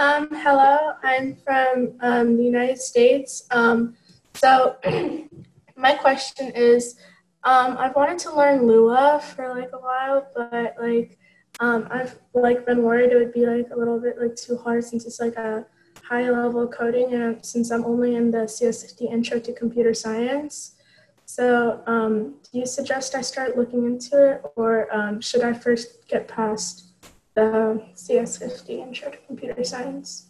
Hello, I'm from the United States. So my question is, I've wanted to learn Lua for like a while, but like I've like been worried it would be like a little bit like too hard since it's like a high level coding and since I'm only in the CS50 intro to computer science. So do you suggest I start looking into it, or should I first get past the CS50 intro to computer science?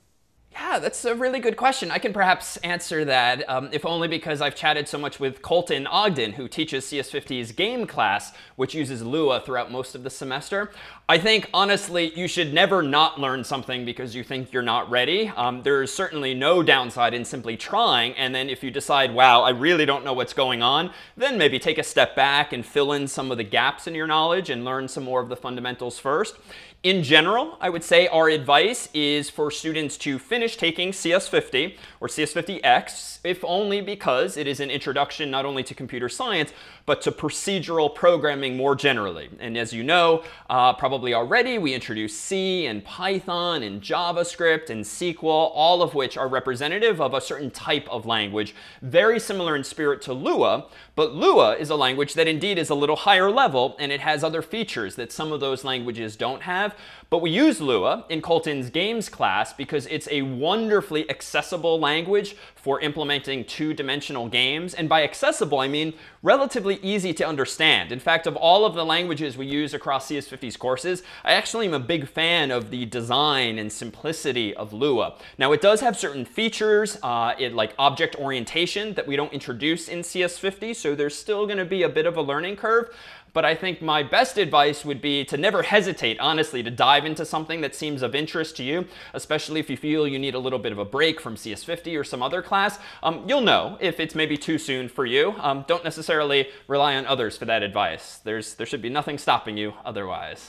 Yeah, that's a really good question. I can perhaps answer that, if only because I've chatted so much with Colton Ogden, who teaches CS50's game class, which uses Lua throughout most of the semester. I think, honestly, you should never not learn something because you think you're not ready. There's certainly no downside in simply trying. And then if you decide, wow, I really don't know what's going on, then maybe take a step back and fill in some of the gaps in your knowledge and learn some more of the fundamentals first. In general, I would say our advice is for students to finish taking CS50 or CS50x, if only because it is an introduction not only to computer science, but to procedural programming more generally. And as you know, probably already, we introduced C and Python and JavaScript and SQL, all of which are representative of a certain type of language, very similar in spirit to Lua. But Lua is a language that indeed is a little higher level, and it has other features that some of those languages don't have. But we use Lua in Colton's games class because it's a wonderfully accessible language for implementing two-dimensional games. And by accessible, I mean relatively easy to understand. In fact, of all of the languages we use across CS50's courses, I actually am a big fan of the design and simplicity of Lua. Now, it does have certain features, like object orientation, that we don't introduce in CS50, so there's still going to be a bit of a learning curve. But I think my best advice would be to never hesitate, honestly, to dive into something that seems of interest to you, especially if you feel you need a little bit of a break from CS50 or some other class. You'll know if it's maybe too soon for you. Don't necessarily rely on others for that advice. There should be nothing stopping you otherwise.